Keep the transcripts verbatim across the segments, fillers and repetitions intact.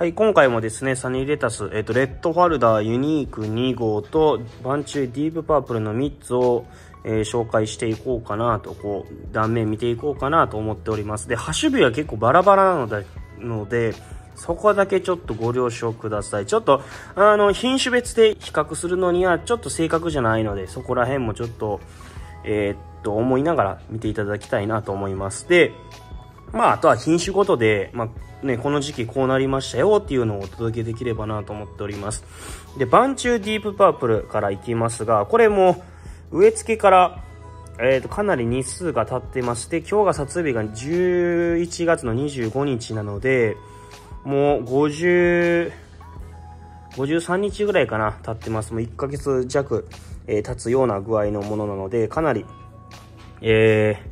はい、今回もですね、サニーレタス、えっと、レッドファルダーユニークに号と、バンチューディープパープルのみっつを、えー、紹介していこうかなと、こう、断面見ていこうかなと思っております。で、ハッシュ日は結構バラバラなので、のでそこだけちょっとご了承ください。ちょっと、あの、品種別で比較するのには、ちょっと正確じゃないので、そこら辺もちょっと、えー、っと、思いながら見ていただきたいなと思います。で、まあ、あとは品種ごとで、まあね、この時期こうなりましたよっていうのをお届けできればなと思っております。で、バンチューディープパープルからいきますが、これも植え付けから、えーと、かなり日数が経ってまして、今日が撮影日がじゅういちがつのにじゅうごにちなので、もうごじゅう、ごじゅうさんにちぐらいかな、経ってます。もういっかげつ弱、えー、経つような具合のものなので、かなり、えー、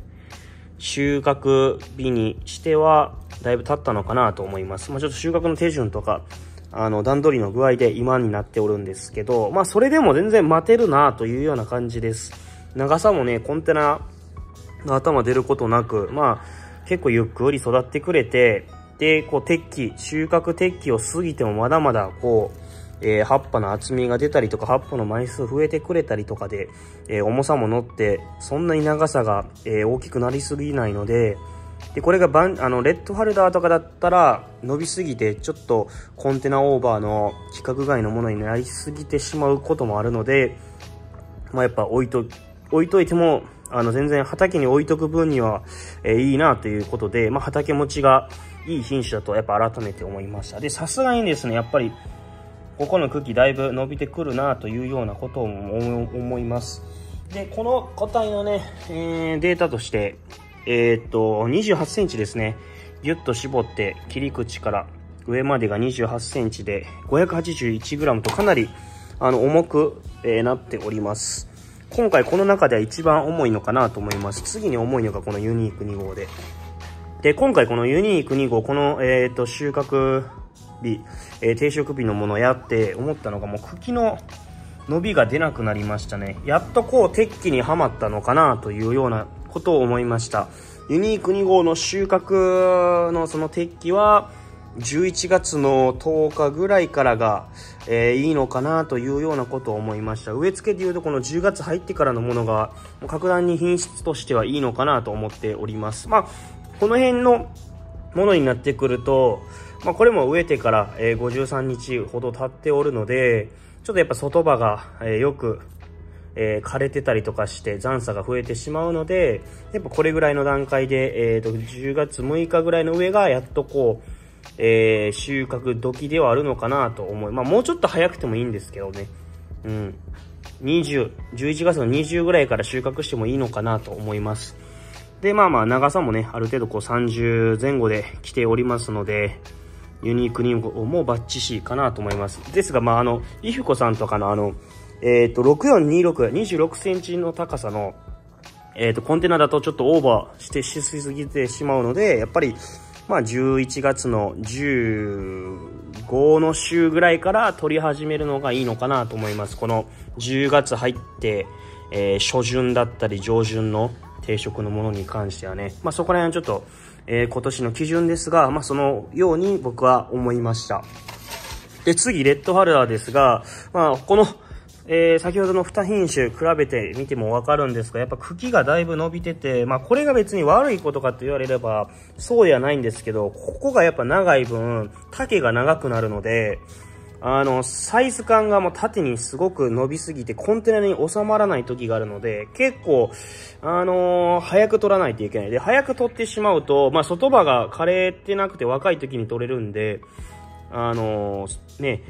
収穫日にしてはだいぶ経ったのかなと思います。まあ、ちょっと収穫の手順とか、あの段取りの具合で今になっておるんですけど、まあそれでも全然待てるなというような感じです。長さもね、コンテナの頭出ることなく、まあ結構ゆっくり育ってくれて、で、こう適期、収穫適期を過ぎてもまだまだこう、えー、葉っぱの厚みが出たりとか、葉っぱの枚数増えてくれたりとかで、えー、重さも乗って、そんなに長さが、えー、大きくなりすぎないので、で、これがバン、あの、レッドファルダーとかだったら、伸びすぎて、ちょっとコンテナオーバーの規格外のものになりすぎてしまうこともあるので、まあ、やっぱ置いと、置いといても、あの、全然畑に置いとく分には、えー、いいなということで、まあ、畑持ちがいい品種だと、やっぱ改めて思いました。で、さすがにですね、やっぱり、ここの茎だいぶ伸びてくるなというようなことを思います。で、この個体のね、えー、データとして、えー、っと、にじゅうはちセンチですね。ぎゅっと絞って、切り口から上までがにじゅうはちセンチで、ごひゃくはちじゅういちグラム とかなりあの重く、えー、なっております。今回この中では一番重いのかなと思います。次に重いのがこのユニークに号で。で、今回このユニークに号、この、えー、っと、収穫、日、えー、定食日のものやって思ったのが、もう茎の伸びが出なくなりましたね。やっとこう適期にはまったのかなというようなことを思いました。ユニークに号の収穫のその適期はじゅういちがつのとおかぐらいからが、えー、いいのかなというようなことを思いました。植え付けでいうとこのじゅうがつ入ってからのものが格段に品質としてはいいのかなと思っております。まあこの辺のものになってくると、まあこれも植えてからごじゅうさんにちほど経っておるので、ちょっとやっぱ外葉がよく枯れてたりとかして残差が増えてしまうので、やっぱこれぐらいの段階で、えっとじゅうがつむいかぐらいの上がやっとこう、えー、収穫時ではあるのかなと思い、まあもうちょっと早くてもいいんですけどね。うん。にじゅう、じゅういちがつのにじゅうぐらいから収穫してもいいのかなと思います。で、まあまあ長さもね、ある程度こうさんじゅうぜん後で来ておりますので、ユニークに号もバッチシかなと思います。ですが、まあ、あの、イフコさんとかのあの、えっと、ろくよんにろく、にじゅうろくセンチの高さの、えっと、コンテナだとちょっとオーバーしてしすぎてしまうので、やっぱり、まあ、じゅういちがつのじゅうごのしゅうぐらいから取り始めるのがいいのかなと思います。このじゅうがつ入って、えー、初旬だったり上旬の定食のものに関してはね、まあ、そこら辺はちょっと、えー、今年の基準ですが、まあ、そのように僕は思いました。で、次、レッドファルダーですが、まあ、この、えー、先ほどのに品種比べてみてもわかるんですが、やっぱ茎がだいぶ伸びてて、まあ、これが別に悪いことかと言われれば、そうではないんですけど、ここがやっぱ長い分、丈が長くなるので、あの、サイズ感がもう縦にすごく伸びすぎて、コンテナに収まらない時があるので、結構、あのー、早く取らないといけない。で、早く取ってしまうと、まあ、外葉が枯れてなくて若い時に取れるんで、あのー、ね、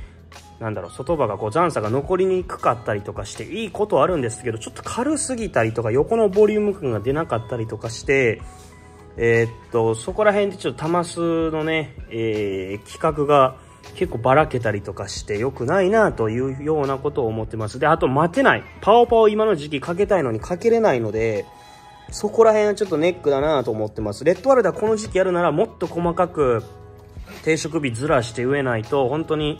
なんだろう、外葉がこう残差が残りにくかったりとかして、いいことはあるんですけど、ちょっと軽すぎたりとか、横のボリューム感が出なかったりとかして、えー、っと、そこら辺でちょっと玉数のね、えー、規格が、結構ばらけたりとかして良くないなというようなことを思ってます。で、あと待てない。パオパオ今の時期かけたいのにかけれないので、そこら辺はちょっとネックだなと思ってます。レッドファルダーこの時期やるならもっと細かく定食日ずらして植えないと、本当に、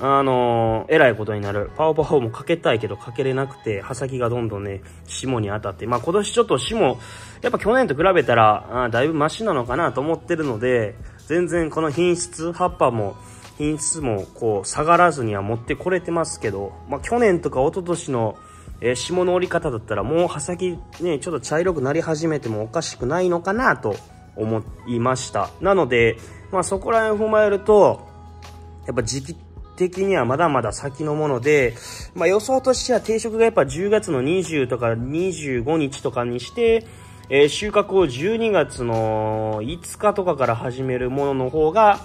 あのー、えらいことになる。パオパオもかけたいけどかけれなくて、葉先がどんどんね、霜に当たって。まあ今年ちょっと霜、やっぱ去年と比べたら、あだいぶマシなのかなと思ってるので、全然この品質、葉っぱも品質もこう下がらずには持ってこれてますけど、まあ、去年とか一昨年のえー、霜の降り方だったらもう葉先ね、ちょっと茶色くなり始めてもおかしくないのかなと思いました。なので、まあそこら辺を踏まえると、やっぱ時期的にはまだまだ先のもので、まあ予想としては定食がやっぱじゅうがつのにじゅうとかにじゅうごにちとかにして、えー、収穫をじゅうにがつのいつかとかから始めるものの方が、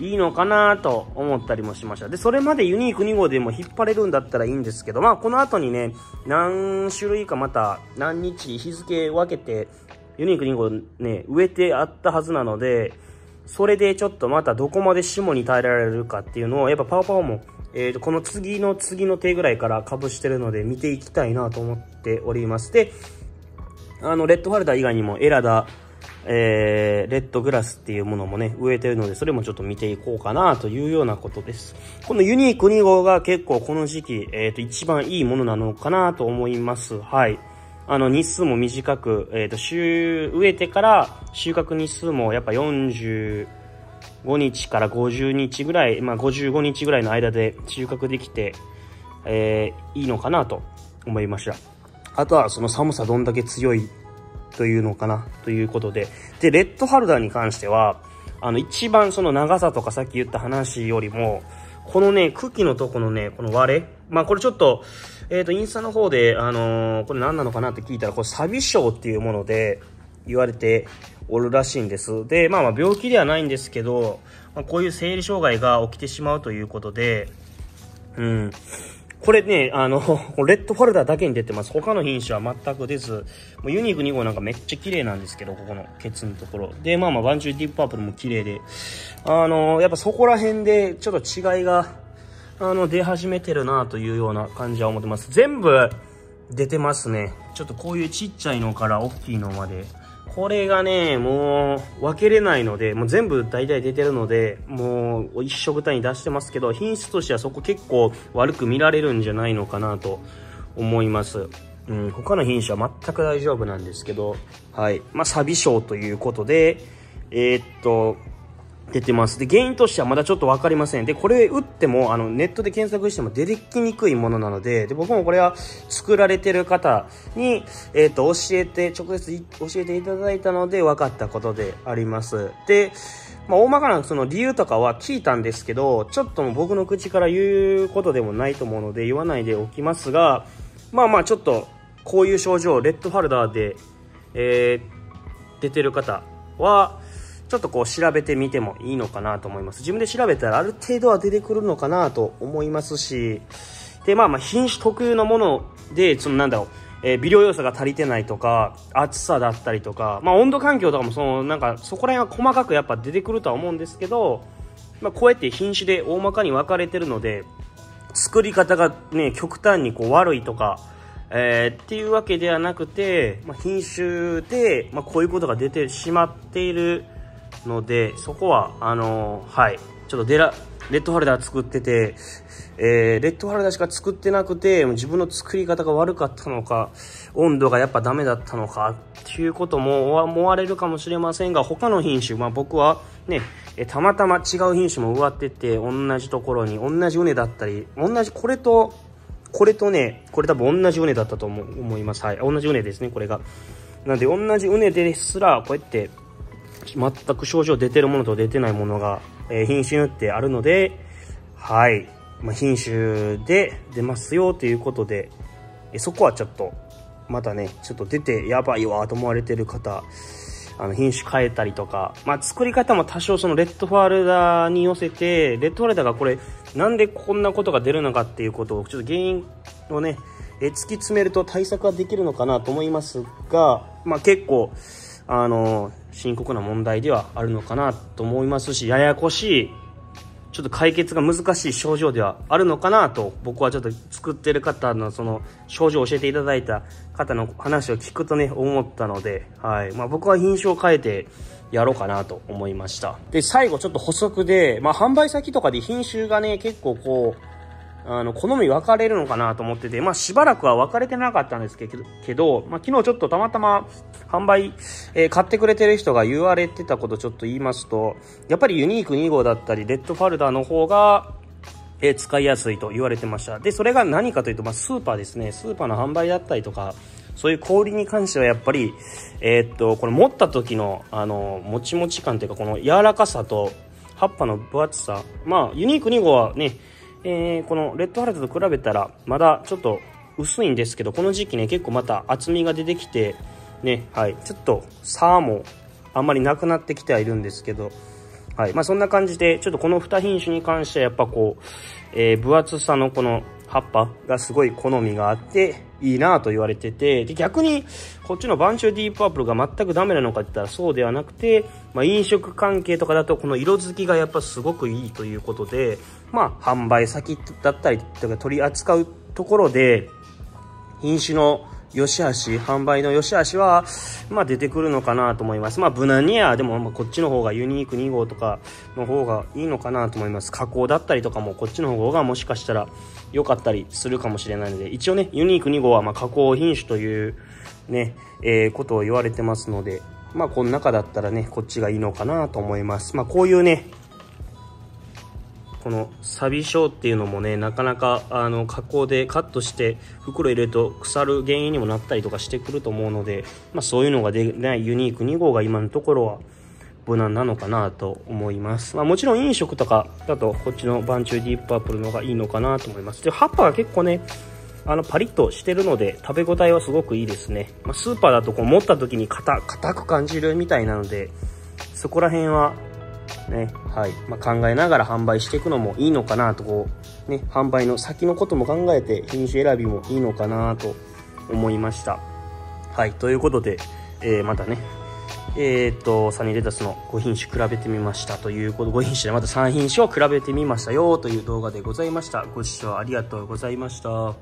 いいのかなと思ったりもしました。で、それまでユニークに号でも引っ張れるんだったらいいんですけど、まあこの後にね、何種類かまた何日日付分けてユニークに号ね、植えてあったはずなので、それでちょっとまたどこまで霜に耐えられるかっていうのを、やっぱパワパワも、えーと、この次の次の手ぐらいから株してるので見ていきたいなと思っております。で、あの、レッドファルダ以外にもエラダ、えー、レッドグラスっていうものもね、植えてるので、それもちょっと見ていこうかなというようなことです。このユニークに号が結構この時期、えっと、一番いいものなのかなと思います。はい。あの、日数も短く、えっと、収、植えてから収穫日数もやっぱよんじゅうごにちからごじゅうにちぐらい、まあごじゅうごにちぐらいの間で収穫できて、えー、いいのかなと思いました。あとはその寒さどんだけ強いというのかなということで。で、レッドハルダーに関しては、あの、一番その長さとかさっき言った話よりも、このね、茎のとこのね、この割れ。まあ、これちょっと、えっと、インスタの方で、あのー、これ何なのかなって聞いたら、これサビ症っていうもので言われておるらしいんです。で、まあまあ病気ではないんですけど、まあ、こういう生理障害が起きてしまうということで、うん。これね、あの、レッドファルダーだけに出てます。他の品種は全く出ず、もうユニークに号なんかめっちゃ綺麗なんですけど、ここのケツのところ。で、まあまあ、バンジューディープパープルも綺麗で、あの、やっぱそこら辺でちょっと違いが、あの、出始めてるなというような感じは思ってます。全部出てますね。ちょっとこういうちっちゃいのから大きいのまで。これがね、もう分けれないので、もう全部大体出てるので、もう一色単位出してますけど、品質としてはそこ結構悪く見られるんじゃないのかなと思います。うん、他の品種は全く大丈夫なんですけど、はい。まあ、サビ症ということで、えー、っと、出てます。で、原因としてはまだちょっとわかりません。で、これ打っても、あの、ネットで検索しても出てきにくいものなので、で、僕もこれは作られてる方に、えっと、教えて、直接教えていただいたので分かったことであります。で、まあ、大まかなその理由とかは聞いたんですけど、ちょっともう僕の口から言うことでもないと思うので言わないでおきますが、まあまあちょっと、こういう症状、レッドファルダーで、えー、出てる方は、ちょっとこう調べてみてもいいのかなと思います。自分で調べたらある程度は出てくるのかなと思いますし、で、まあまあ品種特有のもので、そのなんだろう、えー、微量要素が足りてないとか、暑さだったりとか、まあ温度環境とかもその、なんかそこら辺は細かくやっぱ出てくるとは思うんですけど、まあこうやって品種で大まかに分かれてるので、作り方がね、極端にこう悪いとか、えー、っていうわけではなくて、まあ品種で、まあこういうことが出てしまっている、のでそこはあのー、はいちょっとデラレッドファルダー作ってて、えー、レッドファルダーしか作ってなくて自分の作り方が悪かったのか温度がやっぱダメだったのかっていうことも思われるかもしれませんが他の品種まあ僕はねたまたま違う品種も植わってて同じところに同じ畝だったり同じこれとこれとねこれ多分同じ畝だったと思思いますはい同じ畝ですねこれがなんで同じ畝ですらこうやって全く症状出てるものと出てないものが、えー、品種によってあるので、はい。まあ、品種で出ますよということで、えそこはちょっと、またね、ちょっと出てやばいわと思われてる方、あの、品種変えたりとか、まあ、作り方も多少そのレッドファルダーに寄せて、レッドファルダーがこれ、なんでこんなことが出るのかっていうことを、ちょっと原因をね、え突き詰めると対策はできるのかなと思いますが、まあ、結構、あの、深刻な問題ではあるのかなと思いますし、ややこしい、ちょっと解決が難しい症状ではあるのかなと、僕はちょっと作ってる方のその症状を教えていただいた方の話を聞くとね、思ったので、はい。まあ僕は品種を変えてやろうかなと思いました。で、最後ちょっと補足で、まあ販売先とかで品種がね、結構こう、あの好み分かれるのかなと思ってて、まあしばらくは分かれてなかったんですけど、まあ昨日ちょっとたまたま販売、えー、買ってくれてる人が言われてたことちょっと言いますと、やっぱりユニークに号だったりレッドファルダーの方が、えー、使いやすいと言われてました。でそれが何かというと、まあスーパーですね、スーパーの販売だったりとか、そういう氷に関してはやっぱり、えー、っと、これ持った時の、あの、もちもち感というか、この柔らかさと、葉っぱの分厚さ。まあ、ユニークに号はね、えー、このレッドハルトと比べたら、まだちょっと薄いんですけど、この時期ね、結構また厚みが出てきて、ね、はい、ちょっと差もあんまりなくなってきてはいるんですけど、はい、まあそんな感じで、ちょっとこのに品種に関してはやっぱこう、えー、分厚さのこの、葉っぱがすごい好みがあっていいなと言われてて、で逆にこっちの晩秋ディープパープルが全くダメなのかって言ったらそうではなくて、まあ、飲食関係とかだとこの色づきがやっぱすごくいいということで、まあ販売先だったりとか取り扱うところで品種の良し悪し、販売の良し悪しは、まあ出てくるのかなと思います。まあ無難には、でもまあこっちの方がユニークに号とかの方がいいのかなと思います。加工だったりとかもこっちの方がもしかしたら良かったりするかもしれないので、一応ね、ユニークに号はまあ加工品種というね、えー、ことを言われてますので、まあこの中だったらね、こっちがいいのかなと思います。まあこういうね、このサビ症っていうのもね、なかなかあの加工でカットして袋入れると腐る原因にもなったりとかしてくると思うので、まあ、そういうのが出ないユニークに号が今のところは無難なのかなと思います。まあ、もちろん飲食とかだとこっちの晩秋ディープパープルの方がいいのかなと思います。で葉っぱが結構ね、あのパリッとしてるので食べ応えはすごくいいですね。まあ、スーパーだとこう持った時に硬く感じるみたいなので、そこら辺はね、はい、まあ、考えながら販売していくのもいいのかなと、こう、ね、販売の先のことも考えて品種選びもいいのかなと思いました。はい、ということで、えー、またね、えー、っと、サニーレタスのご品種比べてみましたということ、ご品種でまたさん品種を比べてみましたよという動画でございました。ご視聴ありがとうございました。